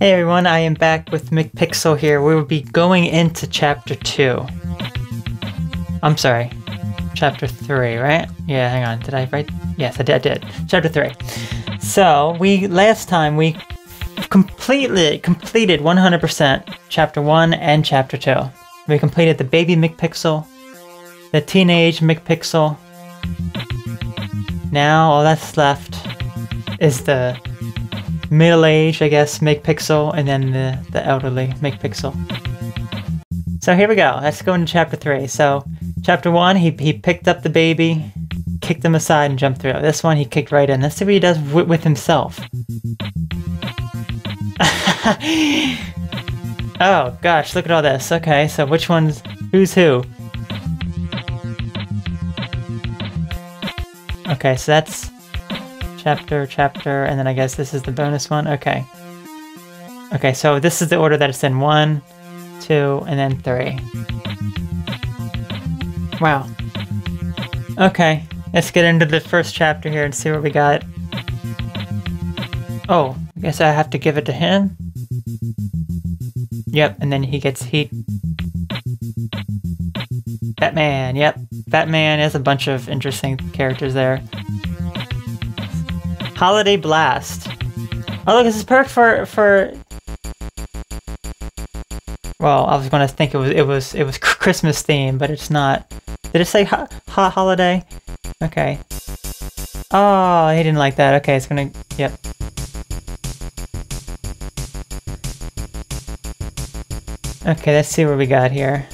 Hey everyone, I am back with McPixel here. We will be going into Chapter 2. I'm sorry, Chapter 3, right? Yeah, hang on, did I write? Yes, I did. Chapter 3. So, last time we completed 100% Chapter 1 and Chapter 2. We completed the baby McPixel, the teenage McPixel. Now all that's left is the middle-aged, I guess, McPixel, and then the elderly McPixel. So here we go. Let's go into Chapter 3. So, Chapter 1, he picked up the baby, kicked him aside, and jumped through. This one, he kicked right in. Let's see what he does with himself. Oh, gosh, look at all this. Okay, so which one's... who's who? Okay, so that's... chapter, and then I guess this is the bonus one. Okay. Okay, so this is the order that it's in. 1, 2, and then 3. Wow. Okay, let's get into the first chapter here and see what we got. Oh, I guess I have to give it to him? Yep, and then he gets heat. Batman, yep. Batman has a bunch of interesting characters there. Holiday Blast. Oh look, this is perfect for... Well, I was gonna think it was Christmas themed, but it's not. Did it say holiday? Okay. Oh, he didn't like that. Okay, it's gonna... Yep. Okay, let's see what we got here.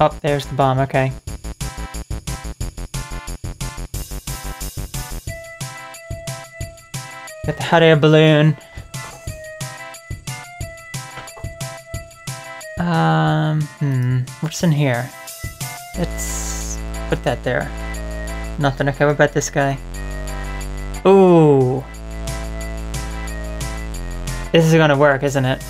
Oh, there's the bomb, okay. Got the hot air balloon. What's in here? Let's put that there. Nothing, okay, what about this guy? Ooh! This is gonna work, isn't it?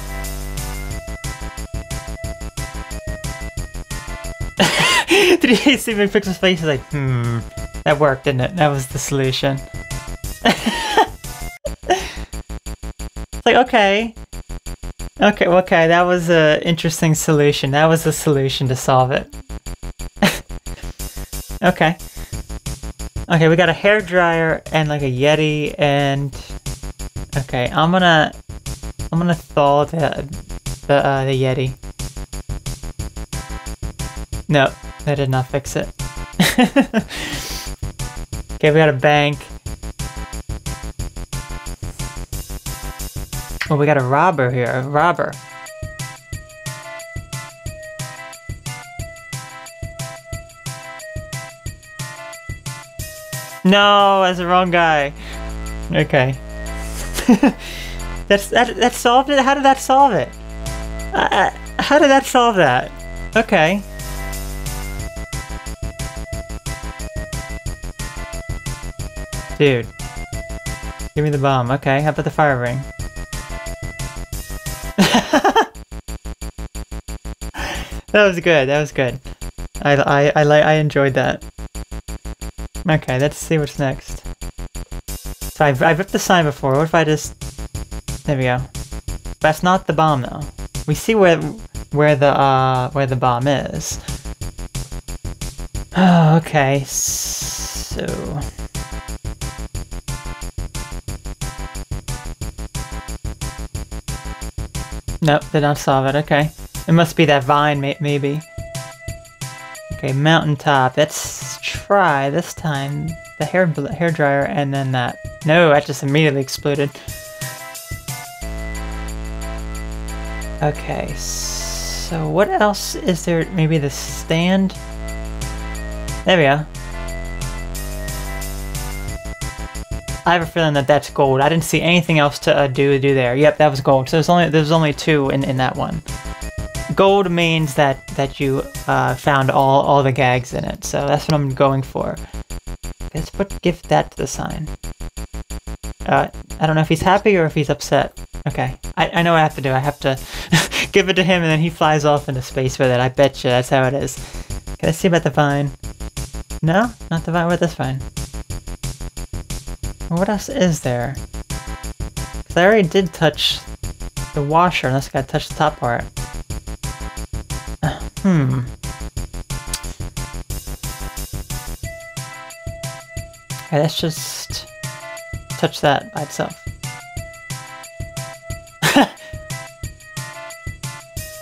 Did you see McPixel's face? He's like, that worked, didn't it? That was the solution. It's like, okay. Okay, that was an interesting solution. That was the solution to solve it. Okay. Okay, we got a hairdryer and like a Yeti and... Okay, I'm gonna thaw the Yeti. No, that did not fix it. Okay, we got a bank. Oh, we got a robber here. A robber. No, that's the wrong guy. Okay. that solved it? How did that solve it? How did that solve that? Okay. Dude. Give me the bomb. Okay, how about the fire ring? That was good. I enjoyed that. Okay, let's see what's next. So I've ripped the sign before. What if I just... There we go. That's not the bomb though. We see where the bomb is. Oh, okay. So... Nope, did not solve it, okay. It must be that vine, maybe. Okay, mountaintop. Let's try, this time, the hairdryer and then that. No, that just immediately exploded. Okay, so what else is there? Maybe the stand? There we go. I have a feeling that that's gold. I didn't see anything else to do there. Yep, that was gold. So there's only two in that one. Gold means that you found all the gags in it. So that's what I'm going for. Let's give that to the sign. I don't know if he's happy or if he's upset. Okay, I know what I have to do. I have to give it to him and then he flies off into space with it. I bet you that's how it is. Okay, let's see about the vine. No? Not the one with this one. What else is there? Because I already did touch the washer, unless I gotta touch the top part. Okay, let's just touch that by itself.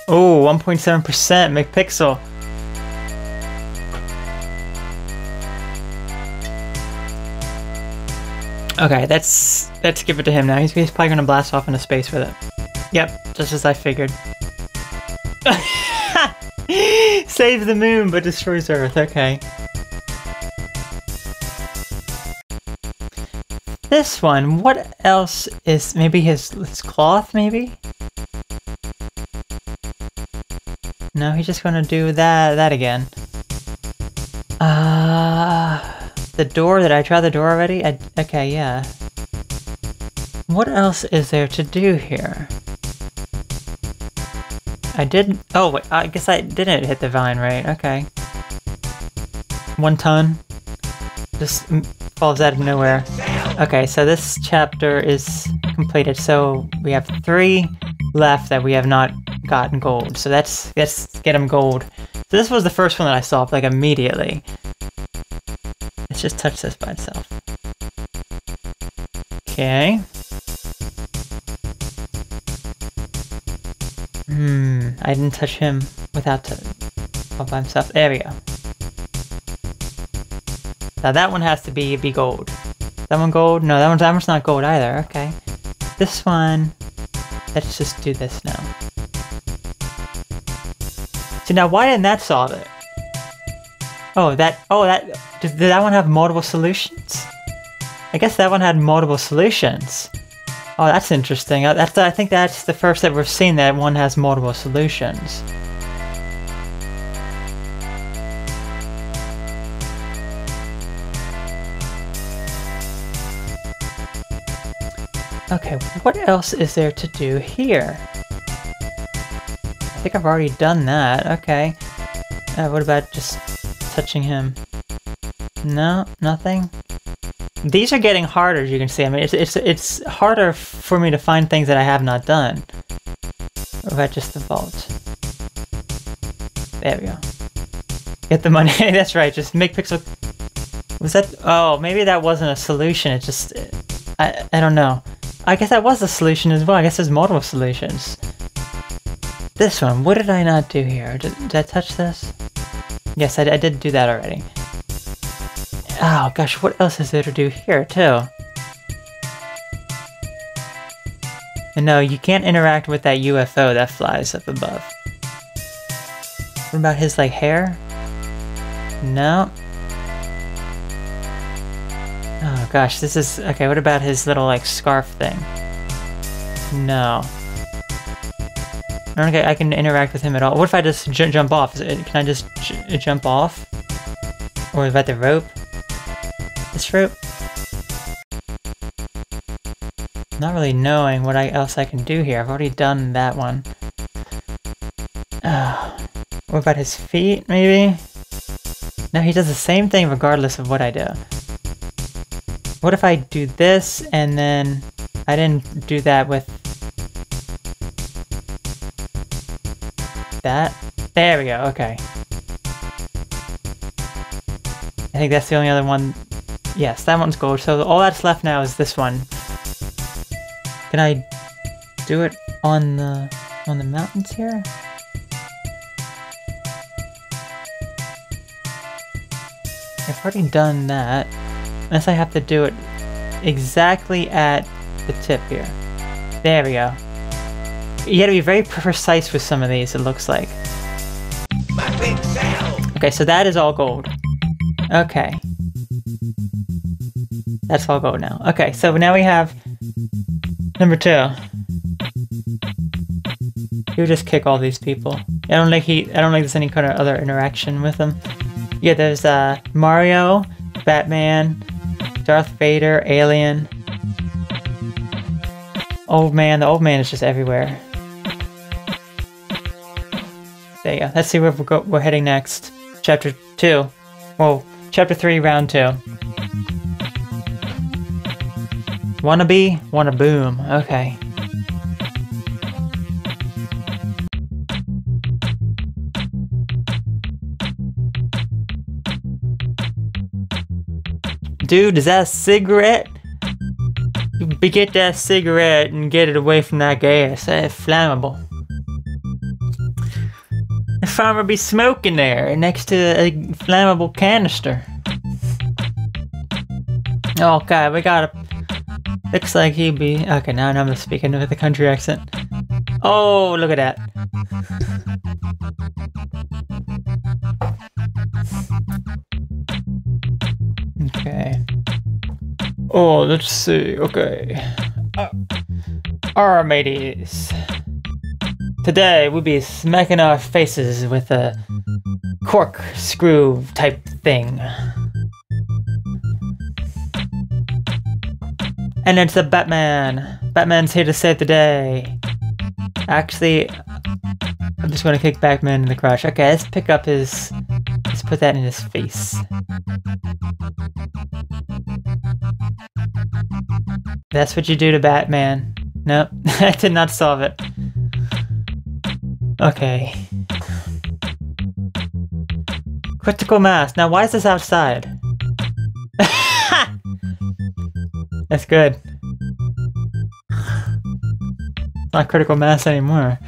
Oh, 1.7% McPixel. Okay, let's give it to him now. He's probably gonna blast off into space with it. Yep, just as I figured. Saves the moon but destroys Earth, okay. This one, what else is, maybe his cloth, maybe? No, he's just gonna do that again. The door, did I try the door already? Okay, yeah. What else is there to do here? Oh wait, I guess I didn't hit the vine, right? Okay. 1 ton. Just falls out of nowhere. Okay, so this chapter is completed, so we have 3 left that we have not gotten gold. So let's get them gold. So this was the first one that I solved, like, immediately. Let's just touch this by itself. Okay. I didn't touch him all by himself. There we go. Now that one has to be gold. That one gold? No, that one's not gold either. Okay. This one. Let's just do this now. See, now why didn't that solve it? Did that one have multiple solutions? I guess that one had multiple solutions. Oh, that's interesting. I think that's the first that we've seen that one has multiple solutions. Okay, what else is there to do here? I think I've already done that. Okay. What about just touching him? No, nothing. These are getting harder, as you can see. I mean, it's harder for me to find things that I have not done. What about just the vault? There we go. Get the money. That's right. Just make pixel. Was that? Oh, maybe that wasn't a solution. It just. I don't know. I guess that was a solution as well. I guess there's multiple solutions. This one. What did I not do here? Did I touch this? Yes, I did do that already. Oh gosh, what else is there to do here too? And no, you can't interact with that UFO that flies up above. What about his, like, hair? No. Oh gosh, this is... Okay, what about his little, like, scarf thing? No. I don't think I can interact with him at all. What if I just jump off? Can I just jump off? Or about the rope? This rope? Not really knowing what else I can do here. I've already done that one. What about his feet, maybe? No, he does the same thing regardless of what I do. What if I do this and then I didn't do that with that? There we go, okay. I think that's the only other one. Yes, that one's gold. So all that's left now is this one. Can I do it on the mountains here? I've already done that. Unless I have to do it exactly at the tip here. There we go. You gotta be very precise with some of these, it looks like. Okay, so that is all gold. Okay. That's all gold now. Okay, so now we have number 2. He'll just kick all these people. I don't think there's any kind of other interaction with them. Yeah, there's Mario, Batman, Darth Vader, Alien, Old Man. The Old Man is just everywhere. There you go. Let's see where we're heading next. Chapter 2. Whoa. Chapter 3, Round 2. Wanna be? Wanna boom. Okay. Dude, is that a cigarette? Get that cigarette and get it away from that gas. That's flammable. The farmer be smoking there next to a flammable canister. Oh god, we gotta... Looks like he'd be... Okay, now I'm speaking with a country accent. Oh, look at that. Okay. Oh, let's see. Okay. Alright, mateys. Today we'll be smacking our faces with a corkscrew type thing. And it's the Batman. Batman's here to save the day. Actually, I'm just gonna kick Batman in the crotch. Okay, let's pick up his... Let's put that in his face. That's what you do to Batman. Nope, I did not solve it. Okay. Critical mass. Now, why is this outside? That's good. Not critical mass anymore.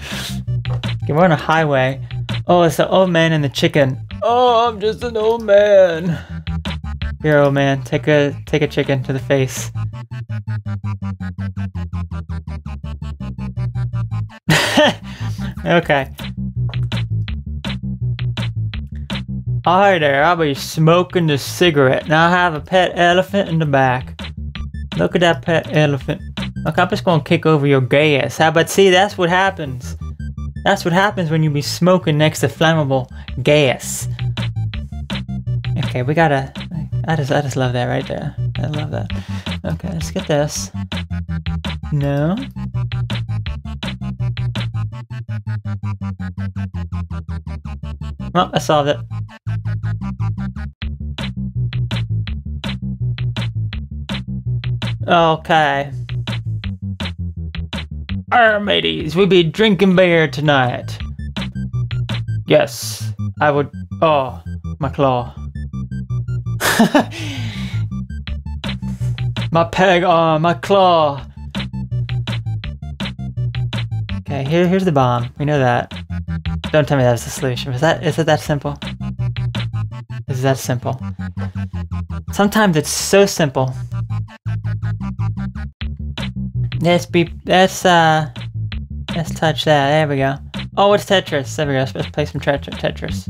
Okay, we're on a highway. Oh, it's the old man and the chicken. Oh, I'm just an old man. Here, old man, take a chicken to the face. Okay. Hi there, I'll be smoking the cigarette. Now I have a pet elephant in the back. Look at that pet elephant. Look, I'm just gonna kick over your gay ass. How about, see, that's what happens. That's what happens when you be smoking next to flammable gas. Okay, we gotta... I just love that right there. I love that. Okay, let's get this. No. Well, I solved it. Okay. Our mateys, we be drinking beer tonight. Yes, I would. Oh, my claw. My peg arm, my claw. Okay, here's the bomb. We know that. Don't tell me that was the solution. Is it that simple? Is that simple? Sometimes it's so simple. Let's touch that, there we go. Oh, it's Tetris, there we go, let's play some Tetris.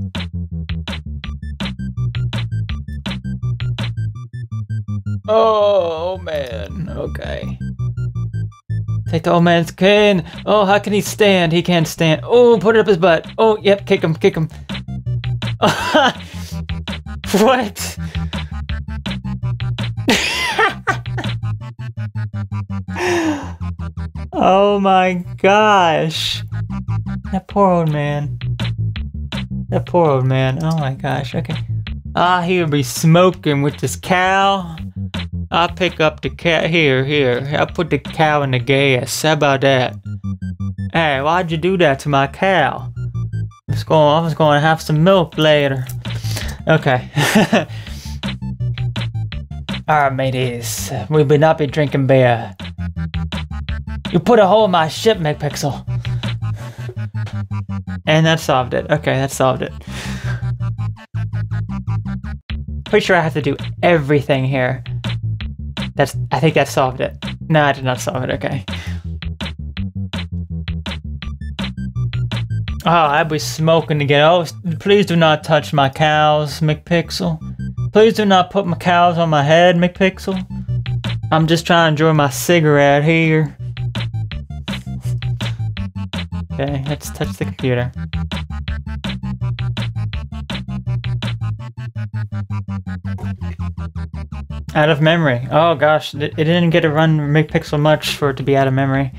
Oh, man, okay. Take the old man's cane. Oh, how can he stand? He can't stand. Oh, put it up his butt. Oh, yep, kick him. What? Oh my gosh. That poor old man. Oh my gosh. Okay. He'll be smoking with this cow. I'll pick up the cow. Here. I'll put the cow in the gas. How about that? Hey, why'd you do that to my cow? I'm just going to have some milk later. Okay. Alright, mateys. We will not be drinking beer. You put a hole in my ship, McPixel. And that solved it. Okay, that solved it. Pretty sure I have to do everything here. I think that solved it. No, I did not solve it. Okay. Oh, I'd be smoking again. Oh, please do not touch my cows, McPixel. Please do not put my cows on my head, McPixel. I'm just trying to enjoy my cigarette here. Okay, let's touch the computer. Out of memory. Oh gosh, it didn't get to run McPixel much for it to be out of memory.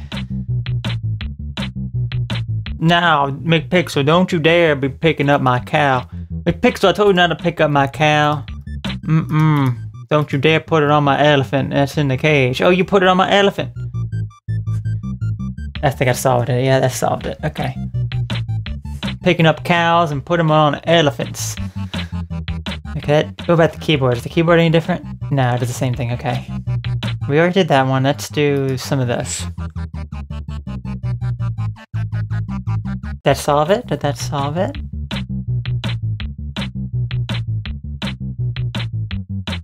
Now, McPixel, don't you dare be picking up my cow. McPixel, I told you not to pick up my cow. Mm-mm. Don't you dare put it on my elephant that's in the cage. Oh, you put it on my elephant. I think I solved it. Yeah, that solved it. Okay. Picking up cows and put them on elephants. Okay, what about the keyboard? Is the keyboard any different? No, it does the same thing. Okay. We already did that one. Let's do some of this. Did that solve it? Did that solve it?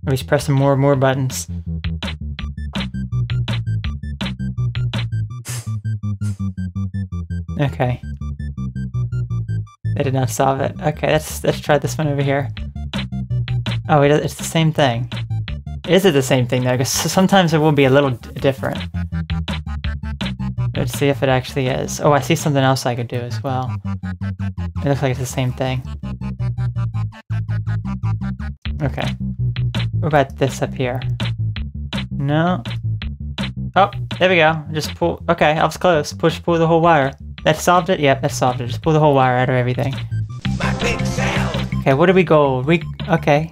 Or he's pressing more and more buttons. Okay. They did not solve it. Okay, let's try this one over here. Oh, it's the same thing. Is it the same thing though? Because sometimes it will be a little different. Let's see if it actually is. Oh, I see something else I could do as well. It looks like it's the same thing. Okay. What about this up here? No. Oh, there we go. Just pull. Okay, I was close. Push, pull the whole wire. That solved it? Yep, that solved it. Just pull the whole wire out of everything. My big sound. Okay, where do we go? Okay.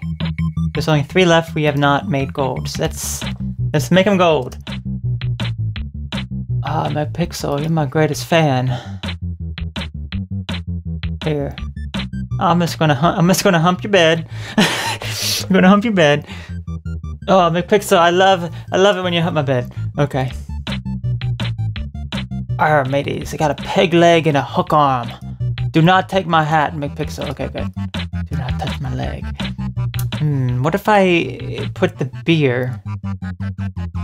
There's only 3 left. We have not made gold. So let's make them gold. Ah, my Pixel, you're my greatest fan. Here. I'm just gonna hump your bed. I'm gonna hump your bed. Oh, McPixel, I love it when you hump my bed. Okay. Arr, mateys, I got a peg leg and a hook arm. Do not take my hat, McPixel. Okay, good. Do not touch my leg. What if I put the beer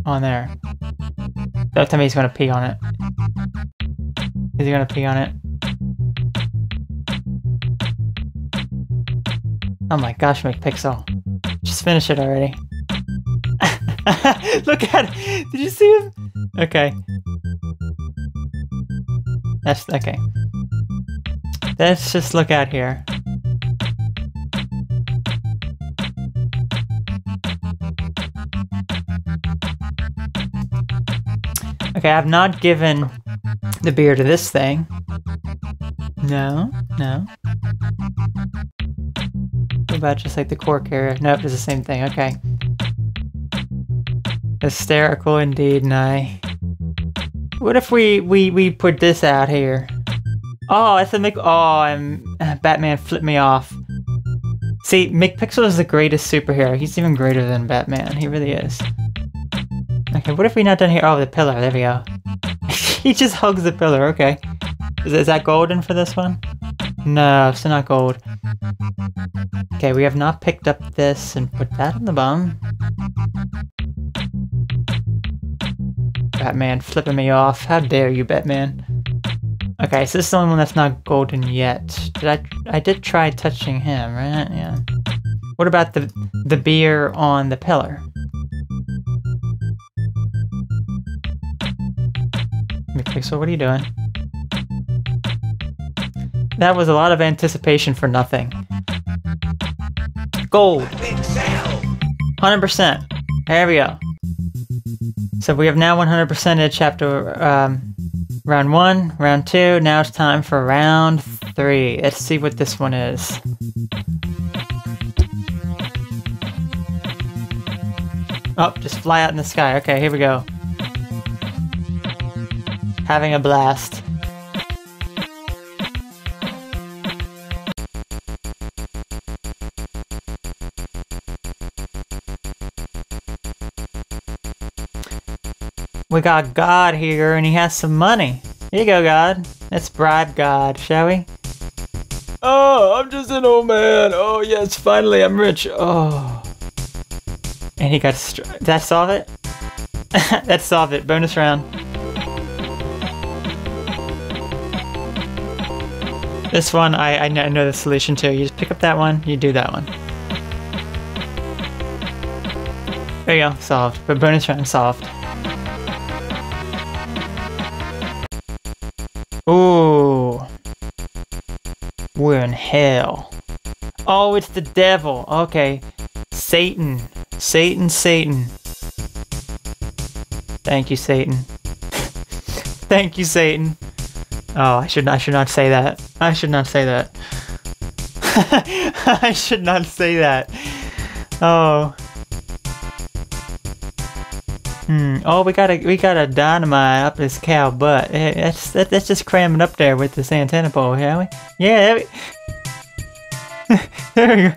on there? Don't tell me he's gonna pee on it. Is he gonna pee on it? Oh my gosh, McPixel. Just finish it already. Look at it! Did you see him? Okay. That's... okay. Let's just look out here. Okay, I've not given the beer to this thing. No, no. About just like the cork here. Nope, it's the same thing. Okay. Hysterical indeed, Nye. What if we put this out here? Oh, it's a Mick. Oh, Batman flipped me off. See, McPixel is the greatest superhero. He's even greater than Batman. He really is. Okay, what if we not done here? Oh, the pillar. There we go. He just hugs the pillar. Okay. Is that golden for this one? No, it's not gold. Okay, we have not picked up this and put that on the bum. Batman flipping me off. How dare you, Batman. Okay, so this is the only one that's not golden yet. I did try touching him, right? Yeah. What about the beer on the pillar? Pixel, what are you doing? That was a lot of anticipation for nothing. Gold! 100%! There we go. So we have now 100%ed chapter round 1, round 2, now it's time for round 3. Let's see what this one is. Oh, just fly out in the sky. Okay, here we go. Having a blast. We got God here, and he has some money. Here you go, God. Let's bribe God, shall we? Oh, I'm just an old man. Oh, yes, finally, I'm rich. Oh. And he got... Did that solve it? That solved it. Bonus round. This one, I know the solution to. You just pick up that one, you do that one. There you go. Solved. But bonus round solved. Ooh. We're in hell. Oh, it's the devil. Okay. Satan. Satan, Satan. Thank you, Satan. Thank you, Satan. Oh, I should not say that. I should not say that. I should not say that. Oh. Oh, we got a dynamite up this cow butt. That's just cramming up there with this antenna pole, haven't we? Yeah. There we go.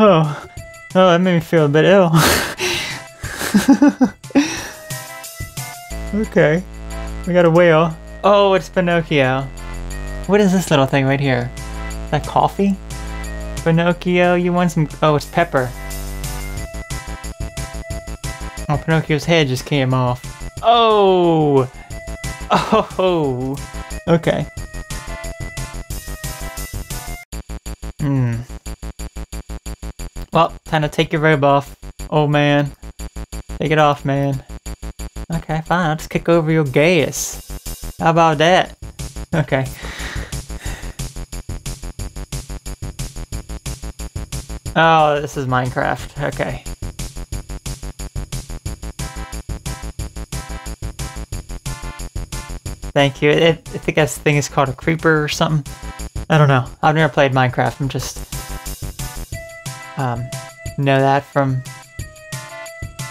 Oh, that made me feel a bit ill. Okay. We got a whale. Oh, it's Pinocchio. What is this little thing right here? Is that coffee? Pinocchio, you want some? Oh, it's pepper. Oh, Pinocchio's head just came off. Oh! Oh! Okay. Well, time to take your robe off, old man. Take it off, man. Okay, fine. I'll just kick over your gaius. How about that? Okay. Oh, this is Minecraft. Okay. Thank you. I think that thing is called a creeper or something. I don't know. I've never played Minecraft. I'm just... know that from...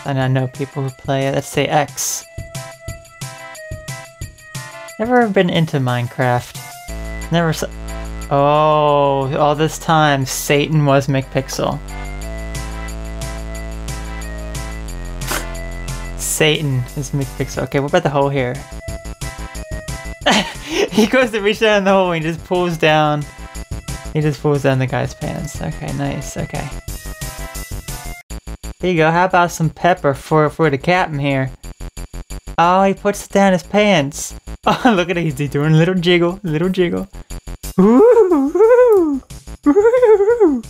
And I know people who play it. Let's say X. Never been into Minecraft. Never... Oh, all this time, Satan was McPixel. Satan is McPixel. Okay, what about the hole here? He goes to reach down in the hole and he just pulls down the guy's pants. Okay, nice, okay. There you go, how about some pepper for the captain here? Oh, he puts it down his pants. Oh, look at it, he's doing a little jiggle, Ooh, ooh, ooh.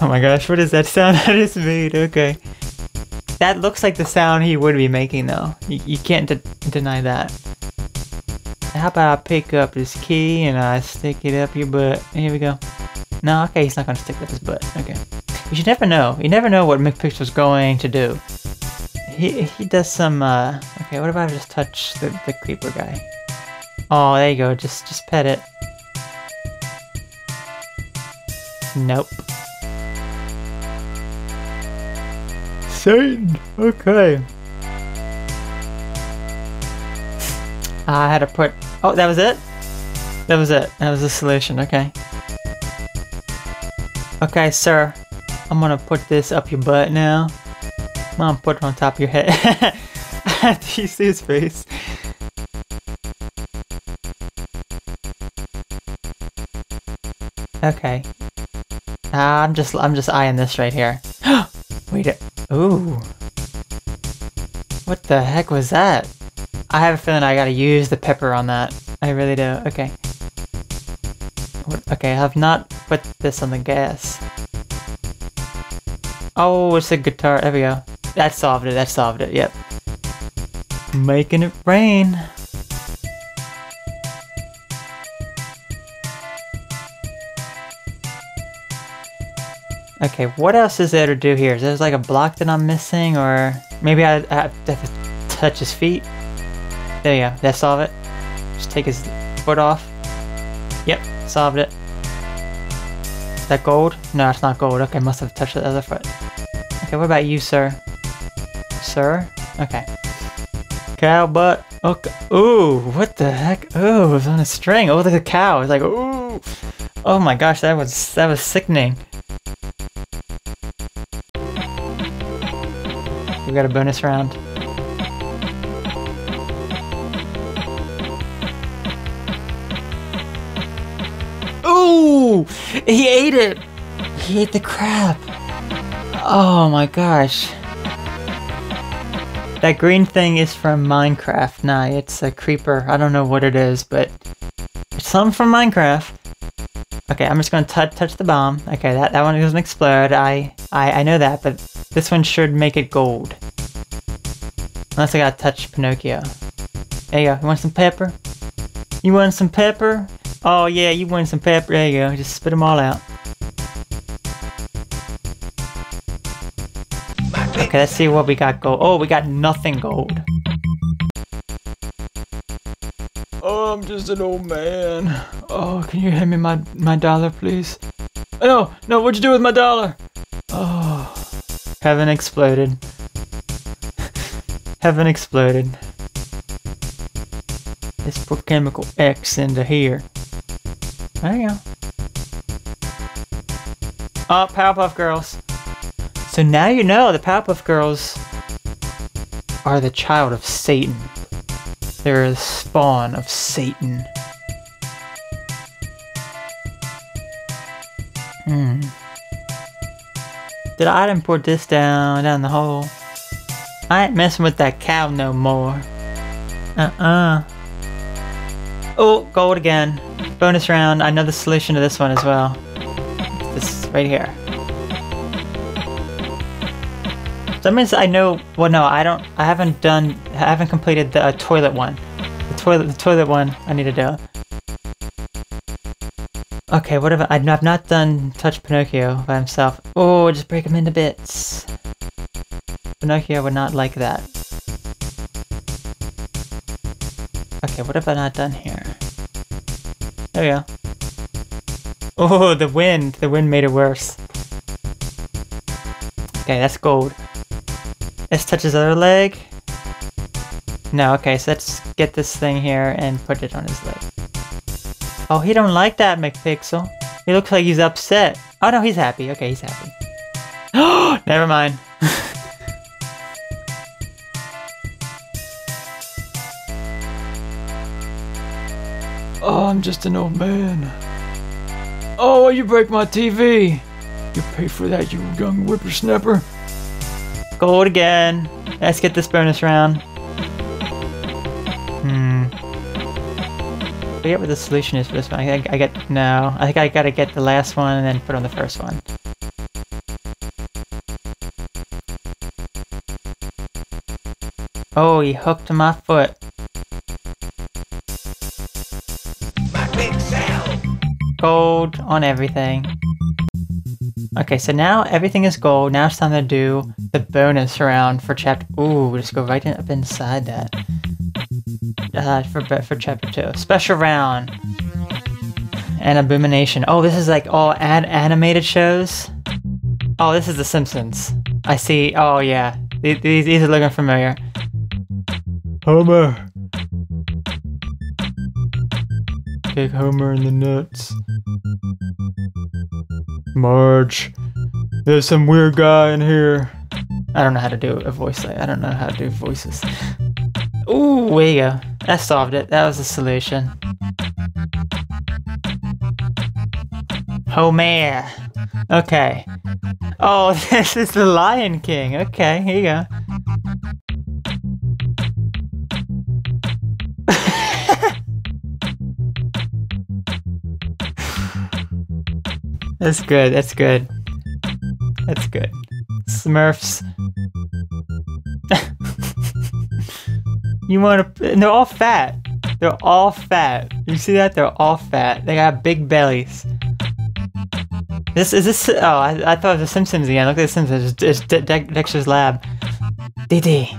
Oh my gosh, what is that sound I just made? Okay. That looks like the sound he would be making though. You can't deny that. How about I pick up this key and I stick it up your butt? Here we go. No, okay, he's not gonna stick it up his butt. Okay. You should never know. You never know what McPixel's going to do. He does some, Okay, what about I just touch the creeper guy? Oh, there you go. Just pet it. Nope. Satan! Okay. I had to put... Oh, that was it? That was it. That was the solution. Okay. Okay, sir. I'm gonna put this up your butt now. Mom, put it on top of your head. Do you see his face? Okay. I'm just eyeing this right here. Wait a... Ooh. What the heck was that? I have a feeling I gotta use the pepper on that. I really do. Okay. Okay, I have not put this on the gas. Oh, it's a guitar. There we go. That solved it. Yep. Making it rain. Okay, what else is there to do here? Is there like a block that I'm missing, or maybe I have to touch his feet? There you go, that solved it. Just take his foot off. Yep, solved it. Is that gold? No, it's not gold. Okay, must have touched the other foot. Okay, what about you, sir? Sir? Okay. Cow butt. Okay. Ooh, what the heck? Ooh, it was on a string. Oh, look at the cow. It's like, ooh. Oh my gosh, that was sickening. We got a bonus round. Ooh! He ate it! He ate the crap! Oh my gosh. That green thing is from Minecraft. Nah, it's a creeper. I don't know what it is, but it's something from Minecraft. Okay, I'm just gonna touch the bomb. Okay, that one doesn't explode. I know that, but this one should make it gold. Unless I gotta touch Pinocchio. There you go. You want some pepper? You want some pepper? Oh yeah, you want some pepper? There you go. Just spit them all out. Okay, let's see what we got gold. Oh, we got nothing gold. Oh, I'm just an old man. Oh, can you hand me my dollar, please? Oh, no, what'd you do with my dollar? Oh, Heaven exploded. Heaven exploded. Let's put chemical X into here. There you go. Oh, Powerpuff Girls. So now you know the Powerpuff Girls are the child of Satan. They're the spawn of Satan. Did I import this down the hole? I ain't messing with that cow no more. Oh, gold again. Bonus round. I know the solution to this one as well. This right here. So that means I know. Well, no, I don't. I haven't completed the toilet one. The toilet one. I need to do. Okay, what have I've not done Touch Pinocchio by himself. Oh, just break him into bits. Pinocchio would not like that. Okay, what have I not done here? There we go. Oh, the wind. The wind made it worse. Okay, that's gold. Let's touch his other leg. No, okay, so let's get this thing here and put it on his leg. Oh, he don't like that, McPixel. He looks like he's upset. Oh no, he's happy. Okay, he's happy. Oh, never mind. Oh, I'm just an old man. Oh, you break my TV. You pay for that, you young whippersnapper. Gold again. Let's get this bonus round. I forget what the solution is for this one. I think I gotta get the last one and then put on the first one. Oh, he hooked my foot. My big cell. Gold on everything. Okay, so now everything is gold. Now it's time to do the bonus round for chapter. Ooh, just go right in, up inside that. For chapter 2, special round and abomination. Oh, this is like all animated shows. Oh, this is The Simpsons. I see. Oh yeah, these are looking familiar. Homer, kick Homer in the nuts. Marge, there's some weird guy in here. I don't know how to do a voice. I don't know how to do voices. Ooh, there you go. That solved it. That was the solution. Homer. Okay. Oh, this is the Lion King. Okay, here you go. That's good. That's good. That's good. Smurfs. You want to? And they're all fat. They're all fat. You see that? They're all fat. They got big bellies. This is this. Oh, I thought it was The Simpsons again. Look at The Simpsons. It's Dexter's Lab. Dee Dee.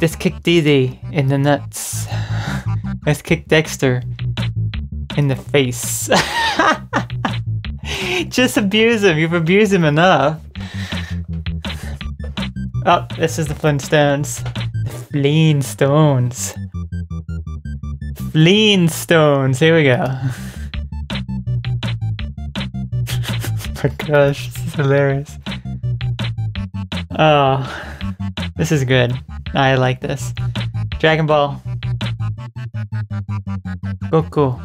Let's kick Dee Dee in the nuts. Let's kick Dexter in the face. Just abuse him. You've abused him enough. Oh, this is the Flintstones. Flintstones. Flintstones. Here we go. Oh my gosh, this is hilarious. Oh, this is good. I like this. Dragon Ball. Goku.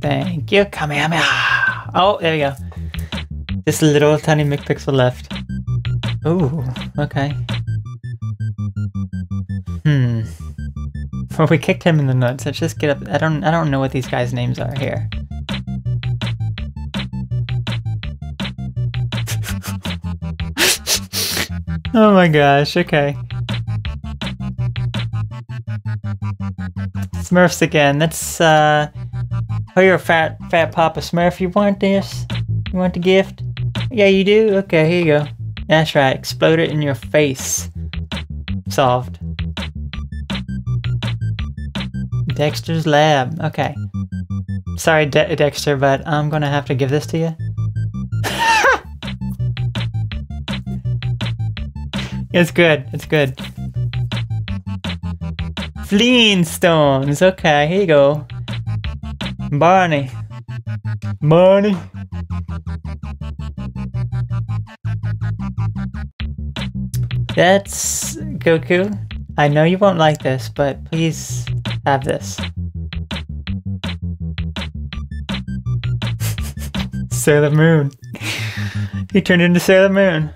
Thank you, Kamehameha. Oh, there we go. This little tiny McPixel left. Ooh, okay. Well, we kicked him in the nuts. Let's just get up. I don't know what these guys' names are here. Oh my gosh, okay. Smurfs again. That's oh, you're a fat Papa Smurf. You want this? You want the gift? Yeah, you do? Okay, here you go. That's right. Explode it in your face. Solved. Dexter's Lab. Okay. Sorry, Dexter, but I'm gonna have to give this to you. It's good, it's good. Flintstones, okay, here you go. Barney. Barney. That's Goku. I know you won't like this, but please have this. Sailor Moon. He turned into Sailor Moon.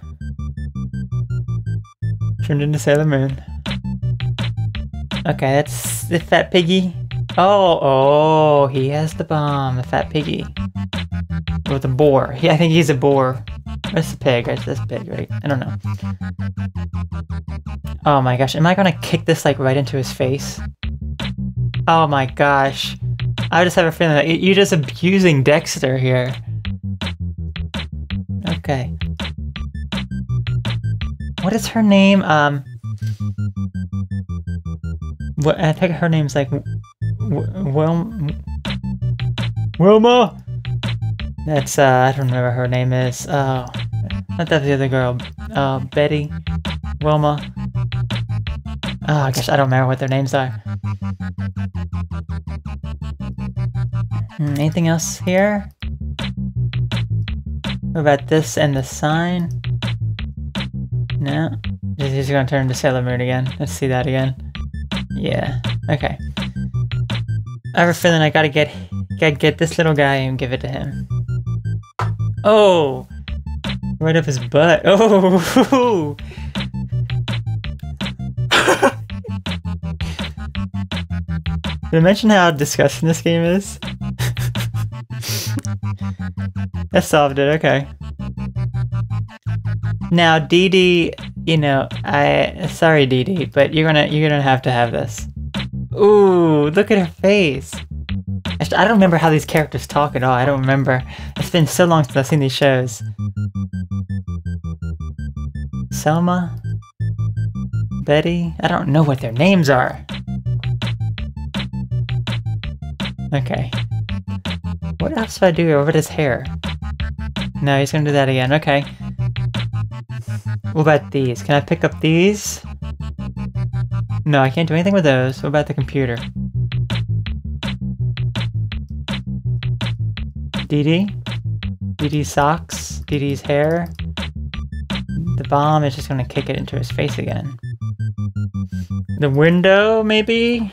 Turned into Sailor Moon. Okay, that's the fat piggy. Oh, he has the bomb, the fat piggy. Or the boar. Yeah, I think he's a boar. Where's the pig? Where's this pig, right? I don't know. Oh my gosh, am I gonna kick this like right into his face? Oh my gosh. I just have a feeling that you're just abusing Dexter here. Okay. What is her name? What, I think her name's like... Wilma? That's, I don't remember her name is. Oh, not that the other girl. Betty? Wilma? Oh gosh, I don't remember what their names are. Anything else here? What about this and the sign? No. He's gonna turn to Sailor Moon again. Let's see that again. Yeah. Okay. I have a feeling I gotta get this little guy and give it to him. Oh! Right up his butt. Oh! Did I mention how disgusting this game is? I solved it, okay. Now, Dee Dee, you know, sorry Dee Dee, but you're gonna have to have this. Ooh, look at her face. I don't remember how these characters talk at all. I don't remember. It's been so long since I've seen these shows. Selma? Betty? I don't know what their names are. Okay. What else do I do over his hair? No, he's gonna do that again. Okay. What about these? Can I pick up these? No, I can't do anything with those. What about the computer? Dee Dee? Dee Dee's socks? Dee Dee's hair? The bomb is just gonna kick it into his face again. The window, maybe?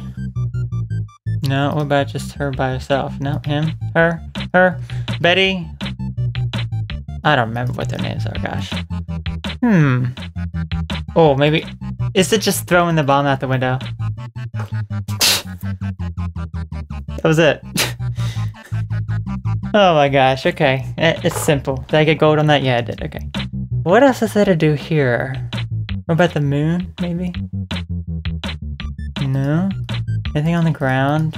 No, what about just her by herself? No, him, her, Betty? I don't remember what their names are, gosh. Oh, maybe... Is it just throwing the bomb out the window? That was it. Oh my gosh, okay. It's simple. Did I get gold on that? Yeah, I did, okay. What else is there to do here? What about the moon, maybe? No? Anything on the ground?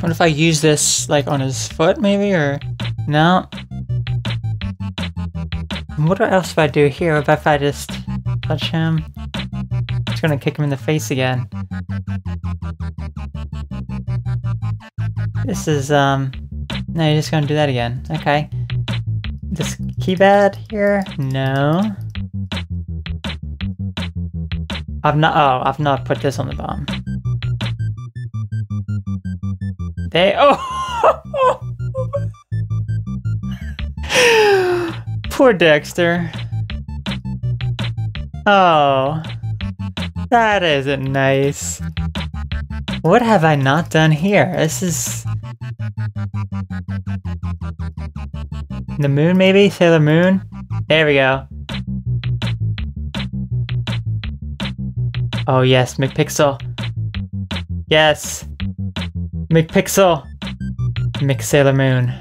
What if I use this, like, on his foot, maybe, or... No? What else do I do here? What if I just touch him? It's gonna kick him in the face again. This is, No, you're just gonna do that again. Okay. This keypad here? No. I've not put this on the bomb. Oh! Poor Dexter. Oh. That isn't nice. What have I not done here? This is... The moon, maybe? Sailor Moon? There we go. Oh yes, McPixel. Yes! McPixel! McSailor Moon.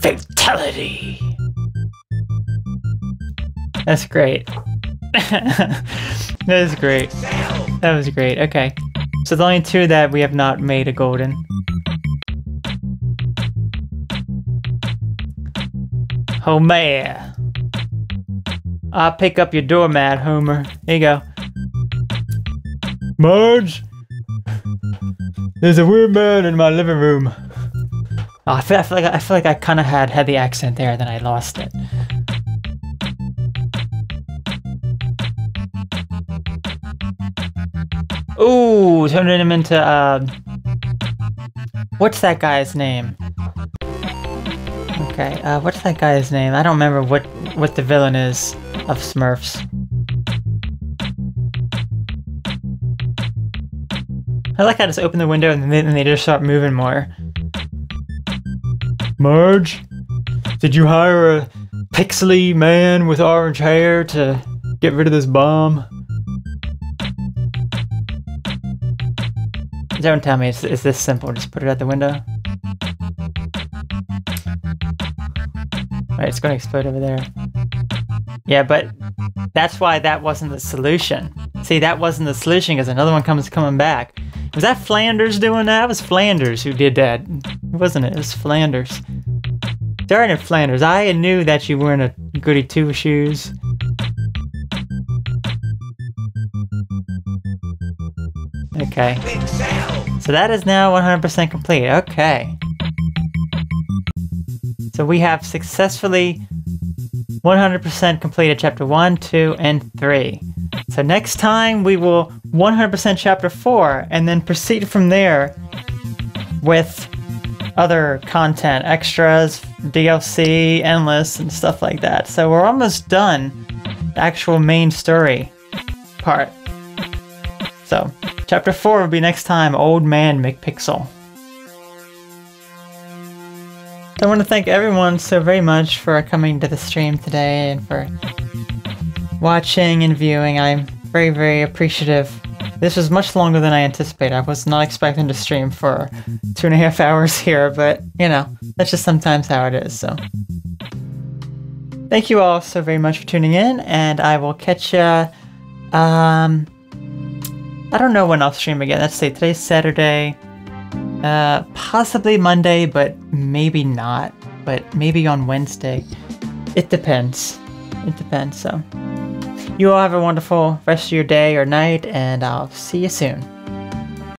Fatality! That's great. That is great. That was great, okay. So the only two that we have not made a golden. Homer! I'll pick up your doormat, Homer. Here you go. Marge! There's a weird man in my living room. Oh, I feel like I kind of had the accent there, then I lost it. Ooh, turning him into, what's that guy's name? Okay, what's that guy's name? I don't remember what the villain is of Smurfs. I like how I just open the window and then they just start moving more. Marge, did you hire a pixely man with orange hair to get rid of this bomb? Don't tell me it's this simple. Just put it out the window. Alright, it's going to explode over there. Yeah, but that's why that wasn't the solution. See, that wasn't the solution because another one coming back. Was that Flanders doing that? It was Flanders who did that, wasn't it? It was Flanders. Darn it, Flanders. I knew that you weren't a goody two-shoes. Okay. So that is now 100% complete. Okay. So we have successfully 100% completed Chapter 1, 2, and 3. So next time we will 100% Chapter 4 and then proceed from there with other content, extras, DLC, endless, and stuff like that. So we're almost done the actual main story part. So Chapter 4 will be next time, Old Man McPixel. I want to thank everyone so very much for coming to the stream today and for watching and viewing. I'm very, very appreciative. This was much longer than I anticipated. I was not expecting to stream for 2.5 hours here, but you know, that's just sometimes how it is, so. Thank you all so very much for tuning in, and I will catch ya, I don't know when I'll stream again. Let's see, today's Saturday. Possibly Monday, but maybe not. But maybe on Wednesday. It depends. It depends, so. You all have a wonderful rest of your day or night, and I'll see you soon.